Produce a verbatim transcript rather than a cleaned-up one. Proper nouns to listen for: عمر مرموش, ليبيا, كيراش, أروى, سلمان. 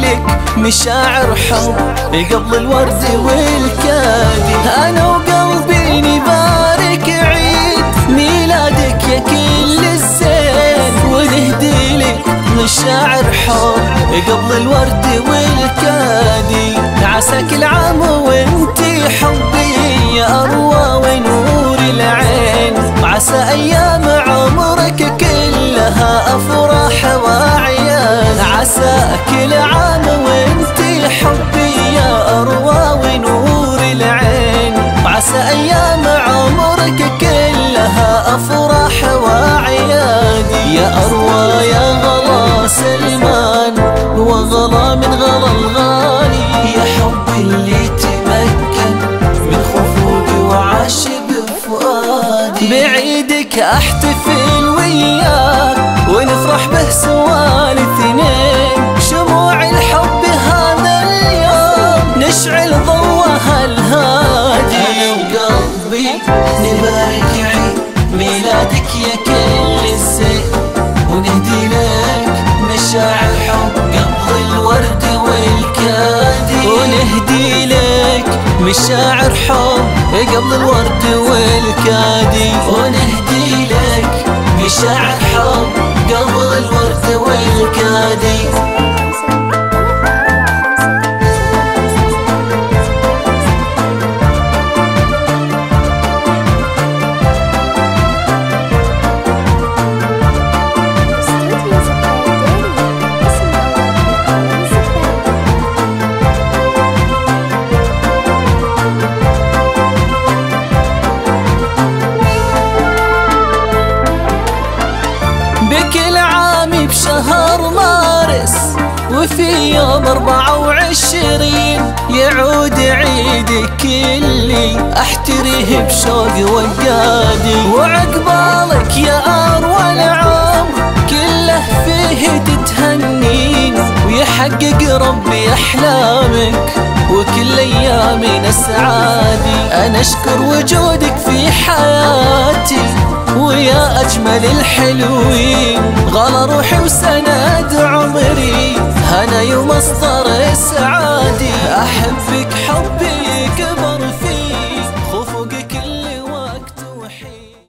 لك مشاعر حب قبل الورد والكادي. أنا وقلبي نبارك عيد ميلادك يا كل الزين، ونهدي لك مشاعر حب قبل الورد والكادي. عساك العام وانتي حبي يا أروى ونور العين، وعسى أيام عمرك كلها أفراح وأعيان. عساك العام وانتي حبي يا أروى ونور العين، وعسى أيام عمرك كلها أفراح وأعيان. يا أروى يا غلا سلمان وغلا من غلا الغالي، يا حبي اللي تمكن من خفوقي وعاش بفؤادي. بعيدك احتفل وياك ونفرح به سوا الاثنين، شموع الحب هذا اليوم نشعل ضوها الهادي. انا وقلبي نبارك عيد ميلادك يا كل الزين، ونهدي لك مشاعر حب قبل الورد والكادي، ونهدي لك مشاعر حب قبل الورد والكادي، ونهدي لك مشاعر حب قبل الورد والكادي. بكل عامي بشهر مارس وفي يوم أربعة وعشرين يعود عيدك كلي أحتريه بشوق وقادي. وعقبالك يا أروى العام كله فيه تتهنين، ويحقق ربي أحلامك وكل أيامنا سعادي. أنا أشكر وجودك في حياتي ويا أجمل الحلوين، غلا روحي وسند عمري، أنا يوم مصدر سعادي. أحب